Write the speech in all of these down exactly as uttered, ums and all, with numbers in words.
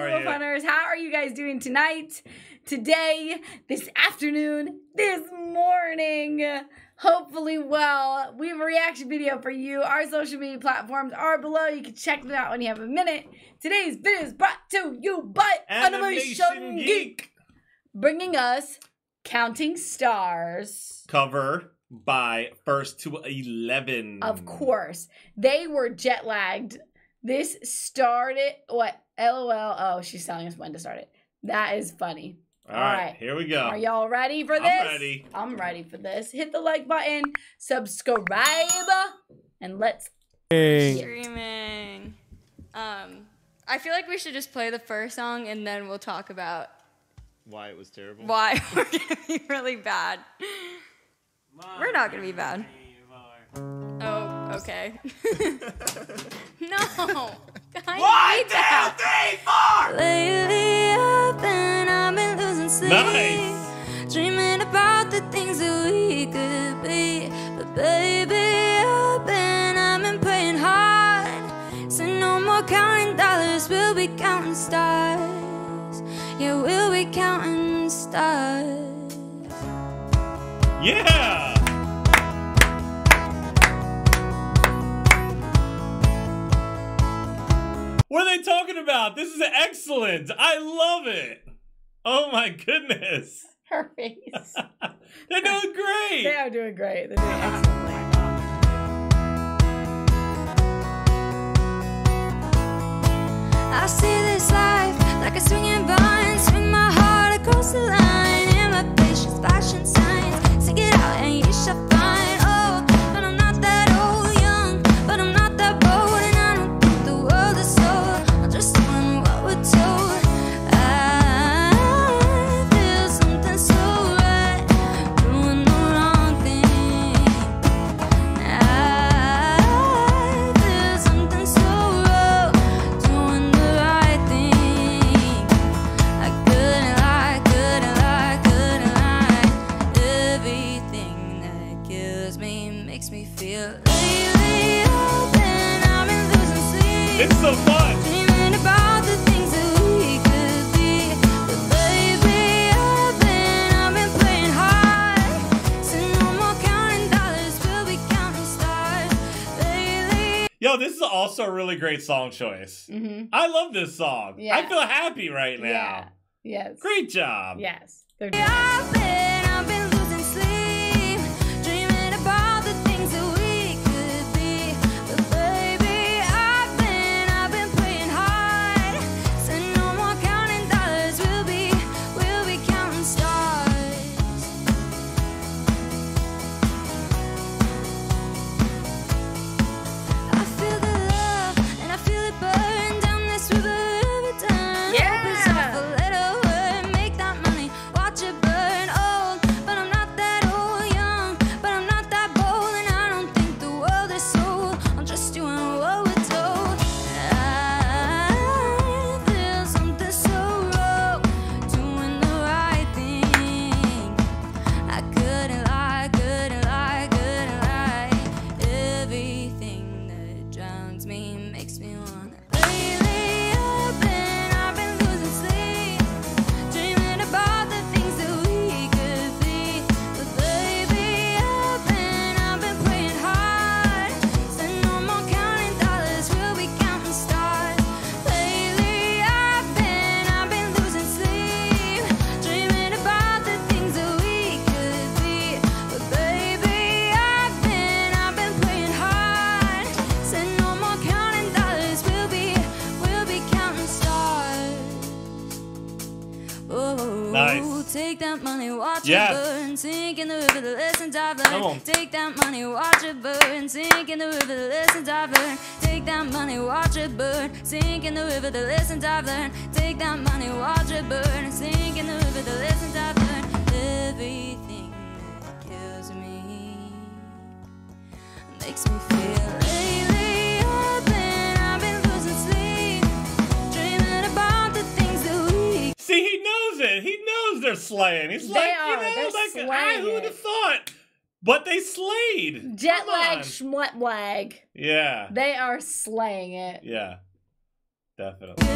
are you? Funners. How are you guys doing tonight, today, this afternoon, this morning? Hopefully well. We have a reaction video for you. Our social media platforms are below. You can check them out when you have a minute. Today's video is brought to you by Animation, Animation Geek. Geek, bringing us Counting Stars. Cover by First to Eleven. Of course. They were jet lagged. This started, what, LOL, oh, she's telling us when to start it. That is funny. All, All right, right, here we go. Are y'all ready for this? I'm ready. I'm ready for this. Hit the like button, subscribe, and let's hey. Streaming. Um, I feel like we should just play the first song, and then we'll talk about why it was terrible. Why we're gonna be really bad. My we're not gonna be bad. Oh, okay. No. One, two, three, four. Lately I've been, I've been losing sleep. Nice. Dreaming about the things that we could be. But baby, I've been, I've been playing hard. So no more counting dollars, we'll be counting stars. Yeah, we'll be counting stars. Yeah. What are they talking about? This is excellent. I love it. Oh my goodness. Her face. They're doing great. They are doing great. They're doing excellently. I see this life like a swinging vine. Swing my heart across the line. And my patience, fashion signs. Sing it out and you shall find. Yo, this is also a really great song choice. Mm-hmm. I love this song. Yeah. I feel happy right now. Yeah. Yes. Great job. Yes. They're yes. Burn, sink in the river, the lessons I've learned. Take that money, watch it burn. Sink in the river, the lessons I've learned. Take that money, watch it burn. Sink in the river, the lessons I've learned. Take that money, watch it burn. Sink in the river, the lessons I've learned. Everything that kills me makes me feel lately open. I've been losing sleep, dreaming about the things that we. See, he knows it. He knows. They're slaying. He's they like, are. You know, they're like, I who would have thought? But they slayed. Jet lag, schmut lag. Yeah. They are slaying it. Yeah. Definitely.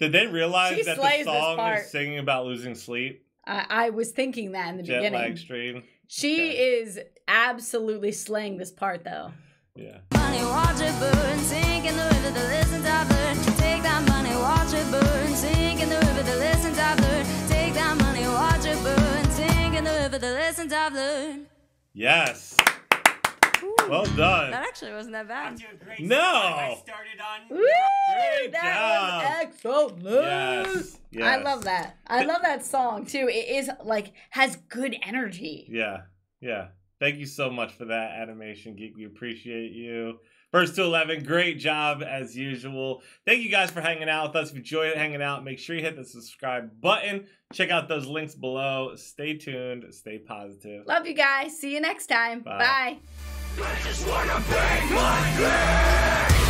Did they realize she that the song is singing about losing sleep? I, I was thinking that in the Jet beginning. Jet lag stream. She okay. is absolutely slaying this part, though. Yeah. Money, watch it burn, sink in the river, the lessons I've learned. Take that money, watch it burn, sink in the river, the lessons I've learned. Take that money, watch it burn, sink in the river, the lessons I've learned. Yes. Ooh, well done. That actually wasn't that bad. I'm doing great. No. I started on. Woo! Great that job. Was excellent. Yes. Yes. I love that. I love that song too. It is like has good energy. Yeah. Yeah. Thank you so much for that, Animation Geek. We appreciate you. First to Eleven, great job as usual. Thank you guys for hanging out with us. If you enjoyed hanging out, make sure you hit the subscribe button. Check out those links below. Stay tuned. Stay positive. Love you guys. See you next time. Bye. Bye. I just wanna bang my head.